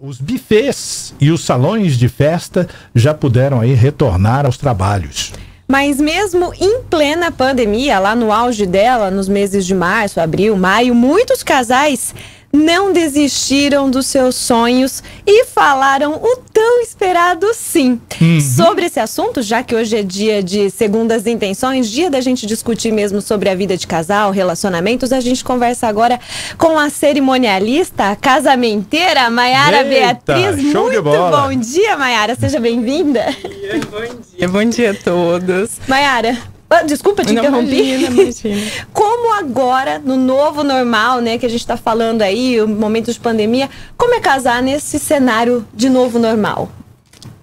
Os bufês e os salões de festa já puderam aí retornar aos trabalhos. Mas mesmo em plena pandemia, lá no auge dela, nos meses de março, abril, maio, muitos casais não desistiram dos seus sonhos e falaram o tão esperado sim. Sobre esse assunto, já que hoje é dia de segundas intenções, dia da gente discutir mesmo sobre a vida de casal, relacionamentos, a gente conversa agora com a cerimonialista, a casamenteira, Maiara Beatriz. Show de bola. Muito bom dia, Maiara. Seja bem-vinda. Bom dia a todos. Maiara... Desculpa te interromper. Imagina. Como agora, no novo normal, né, que a gente está falando aí, o momento de pandemia, como é casar nesse cenário de novo normal?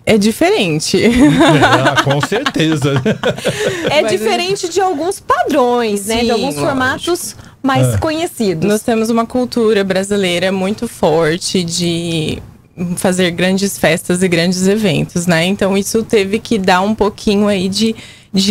É diferente. É, com certeza. É mas diferente de alguns padrões, sim, né, de alguns formatos mais conhecidos. Nós temos uma cultura brasileira muito forte de... fazer grandes festas e grandes eventos, né? Então isso teve que dar um pouquinho aí de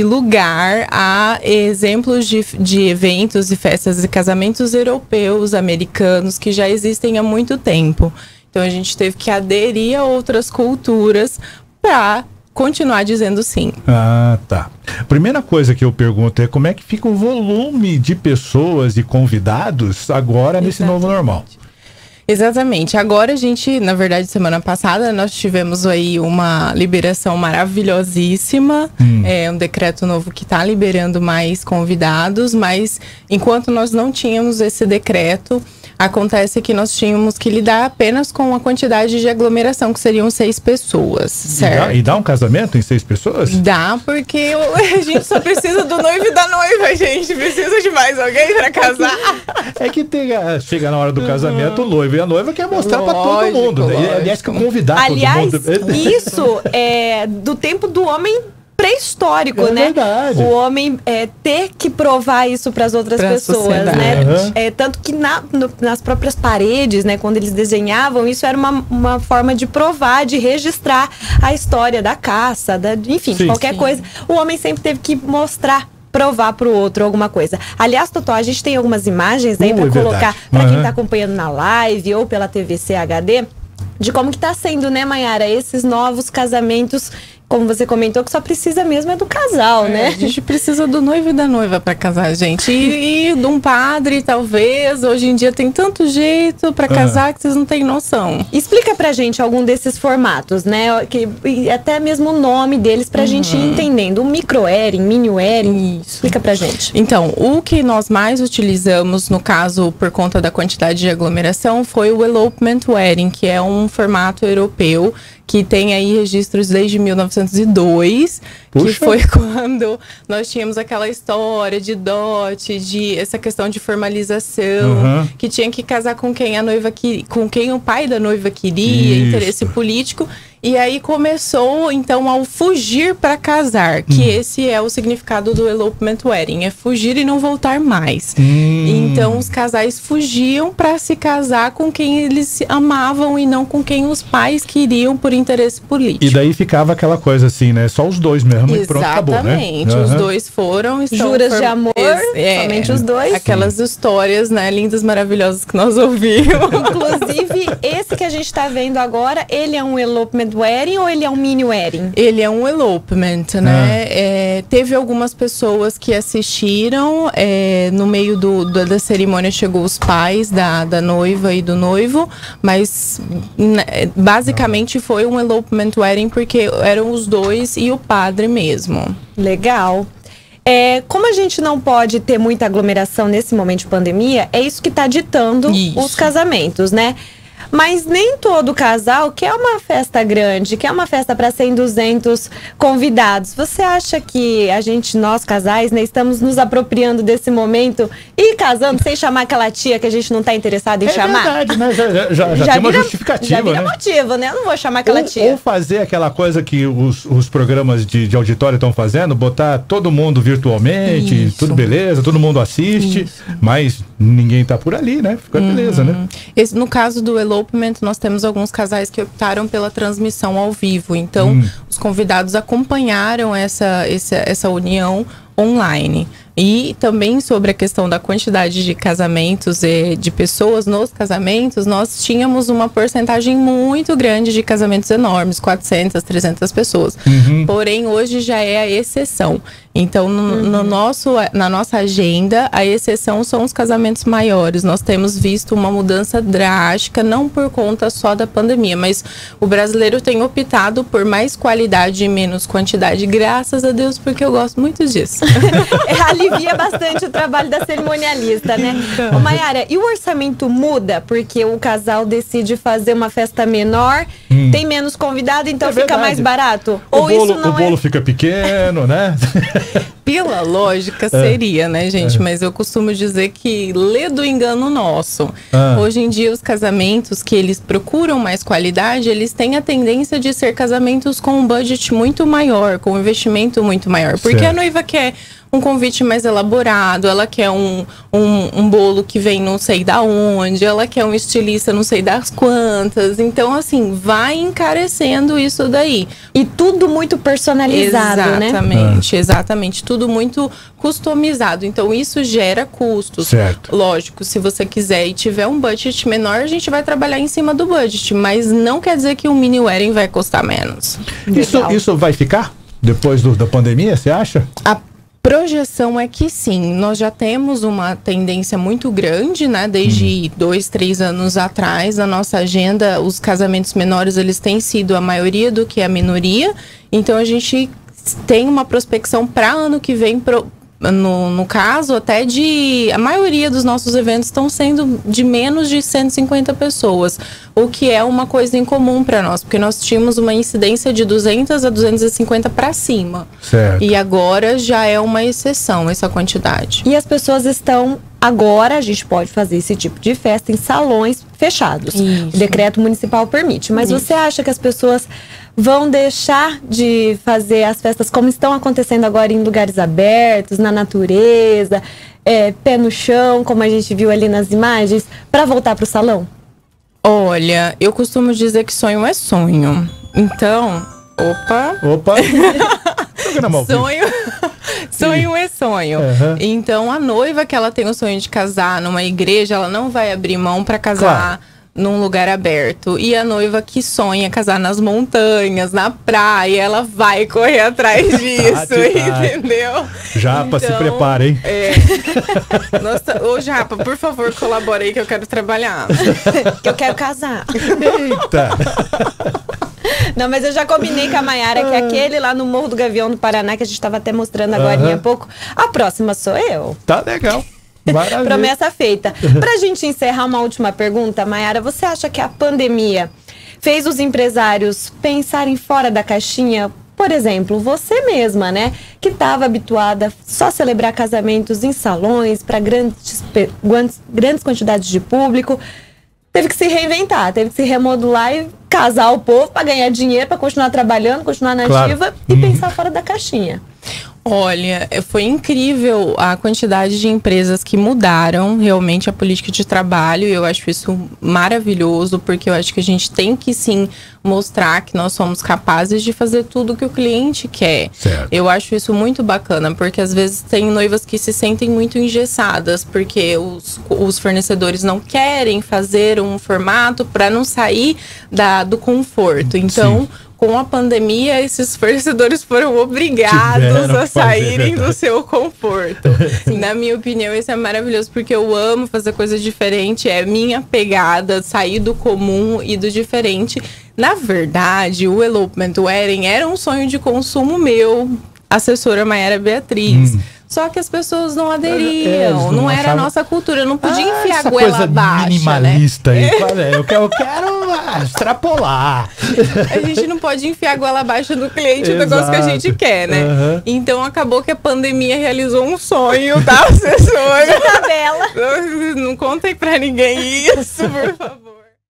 lugar a exemplos de eventos e festas e casamentos europeus, americanos, que já existem há muito tempo. Então a gente teve que aderir a outras culturas para continuar dizendo sim. Ah, tá. Primeira coisa que eu pergunto é como é que fica o volume de pessoas e convidados agora nesse novo normal? Exatamente. Agora a gente, na verdade, semana passada, nós tivemos aí uma liberação maravilhosíssima, um decreto novo que está liberando mais convidados, mas enquanto nós não tínhamos esse decreto, acontece que nós tínhamos que lidar apenas com a quantidade de aglomeração, que seriam 6 pessoas, certo? E dá um casamento em 6 pessoas? Dá, porque a gente só precisa do noivo e da noiva, a gente precisa de mais alguém pra casar. É que tem, chega na hora do casamento, o noivo e a noiva quer mostrar pra todo mundo, né? Aliás, que convidar todo mundo. Aliás, isso é do tempo do homem pré-histórico, né? Verdade. O homem ter que provar isso para as outras pessoas, né? Uhum. Tanto que nas próprias paredes, né? Quando eles desenhavam, isso era uma forma de provar, de registrar a história da caça, enfim, qualquer coisa. O homem sempre teve que mostrar, provar pro outro alguma coisa. Aliás, Totó, a gente tem algumas imagens aí para colocar para quem tá acompanhando na live ou pela TVCHD, de como que tá sendo, né, Maiara? Esses novos casamentos, como você comentou, que só precisa mesmo é do casal, né? A gente precisa do noivo e da noiva para casar, gente. E de um padre, talvez. Hoje em dia tem tanto jeito para casar que vocês não têm noção. Explica pra gente algum desses formatos, né? E até mesmo o nome deles pra gente ir entendendo. O micro-wedding, mini-wedding. Explica pra gente. Então, o que nós mais utilizamos, no caso, por conta da quantidade de aglomeração, foi o elopement wedding, que é um formato europeu que tem aí registros desde 1902, que foi quando nós tínhamos aquela história de dote, de essa questão de formalização, que tinha que casar com quem a noiva com quem o pai da noiva queria, interesse político. E aí começou, então, ao fugir para casar, que esse é o significado do elopement wedding, é fugir e não voltar mais. Então, os casais fugiam para se casar com quem eles amavam e não com quem os pais queriam por interesse político. E daí ficava aquela coisa assim, né? Só os dois mesmo e pronto, acabou, né? Exatamente, os dois foram... Juras de amor, somente os dois. Aquelas histórias, né, lindas, maravilhosas que nós ouvimos. Inclusive, esse que a gente tá vendo agora, ele é um elopement wedding ou ele é um mini wedding? Ele é um elopement, né? Teve algumas pessoas que assistiram, no meio da cerimônia chegou os pais da noiva e do noivo, mas basicamente foi um elopement wedding porque eram os dois e o padre mesmo. Legal. Como a gente não pode ter muita aglomeração nesse momento de pandemia, é isso que tá ditando os casamentos, né? Mas nem todo casal quer uma festa grande, quer uma festa para 100, 200 convidados. Você acha que nós casais, né, estamos nos apropriando desse momento e casando sem chamar aquela tia que a gente não tá interessado em chamar? Verdade, né? Já tem uma justificativa, já vira, né? Motivo, né? Eu não vou chamar aquela tia. Ou fazer aquela coisa que os programas de auditório estão fazendo, botar todo mundo virtualmente, tudo beleza, todo mundo assiste, mas ninguém tá por ali, né? Fica beleza, né? No caso do elopement, nós temos alguns casais que optaram pela transmissão ao vivo. Então, os convidados acompanharam essa união online. E também sobre a questão da quantidade de casamentos e de pessoas nos casamentos, nós tínhamos uma porcentagem muito grande de casamentos enormes, 400, 300 pessoas. Uhum. Porém, hoje já é a exceção. Então, na nossa agenda, a exceção são os casamentos maiores. Nós temos visto uma mudança drástica, não por conta só da pandemia, mas o brasileiro tem optado por mais qualidade e menos quantidade, graças a Deus, porque eu gosto muito disso. Alivia bastante o trabalho da cerimonialista, né? Ô, Maiara, e o orçamento muda? Porque o casal decide fazer uma festa menor, tem menos convidado, então fica mais barato? Ou isso não é? O bolo fica pequeno, né? Pela lógica seria, né, gente? Mas eu costumo dizer que lê do engano nosso. Hoje em dia, os casamentos que eles procuram mais qualidade, eles têm a tendência de ser casamentos com um budget muito maior, com um investimento muito maior. Porque a noiva quer um convite mais elaborado, ela quer um bolo que vem não sei da onde, ela quer um estilista não sei das quantas. Então, assim, vai encarecendo isso daí. E tudo muito personalizado, né? Exatamente, exatamente. Tudo muito customizado. Então, isso gera custos. Certo. Lógico, se você quiser e tiver um budget menor, a gente vai trabalhar em cima do budget. Mas não quer dizer que um mini wedding vai custar menos. Isso vai ficar depois da pandemia, você acha? A projeção é que sim, nós já temos uma tendência muito grande, né? Desde 2, 3 anos atrás, na nossa agenda, os casamentos menores, eles têm sido a maioria do que a minoria. Então, a gente tem uma prospecção para ano que vem, no caso, até de... A maioria dos nossos eventos estão sendo de menos de 150 pessoas, o que é uma coisa incomum para nós, porque nós tínhamos uma incidência de 200 a 250 para cima. Certo. E agora já é uma exceção essa quantidade. E as pessoas estão... Agora a gente pode fazer esse tipo de festa em salões fechados. Isso. O decreto municipal permite. Mas você acha que as pessoas vão deixar de fazer as festas como estão acontecendo agora em lugares abertos, na natureza, pé no chão, como a gente viu ali nas imagens, para voltar para o salão? Olha, eu costumo dizer que sonho é sonho. Então, opa! Sonho é sonho. Uhum. Então, a noiva que ela tem o sonho de casar numa igreja, ela não vai abrir mão para casar num lugar aberto. E a noiva que sonha casar nas montanhas, na praia, ela vai correr atrás disso, entendeu? Japa, então, se prepara, hein? Nossa, ô Japa, por favor, colabora aí que eu quero trabalhar. Que eu quero casar. Eita! Não, mas eu já combinei com a Maiara que aquele lá no Morro do Gavião do Paraná, que a gente estava até mostrando agora há pouco, a próxima sou eu. Tá legal. Maravilha. Promessa feita. Pra gente encerrar, uma última pergunta, Maiara, você acha que a pandemia fez os empresários pensarem fora da caixinha? Por exemplo, você mesma, né, que estava habituada só a celebrar casamentos em salões, para grandes quantidades de público, teve que se reinventar, teve que se remodular e casar o povo para ganhar dinheiro, para continuar trabalhando, continuar na ativa e pensar fora da caixinha. Olha, foi incrível a quantidade de empresas que mudaram realmente a política de trabalho. Eu acho isso maravilhoso, porque eu acho que a gente tem que sim mostrar que nós somos capazes de fazer tudo que o cliente quer. Certo. Eu acho isso muito bacana, porque às vezes tem noivas que se sentem muito engessadas, porque os fornecedores não querem fazer um formato para não sair do conforto. Então... Sim. Com a pandemia, esses fornecedores foram obrigados a saírem do seu conforto. Na minha opinião, isso é maravilhoso, porque eu amo fazer coisa diferente, é minha pegada, sair do comum e do diferente. Na verdade, o elopement wedding era um sonho de consumo meu, assessora Maiara Beatriz. Só que as pessoas não aderiam, não era a nossa cultura, eu não podia enfiar essa goela coisa abaixo, minimalista, né? Eu quero extrapolar. A gente não pode enfiar a goela abaixo do cliente, o negócio que a gente quer, né? Então acabou que a pandemia realizou um sonho da assessora. Não contem pra ninguém isso, por favor.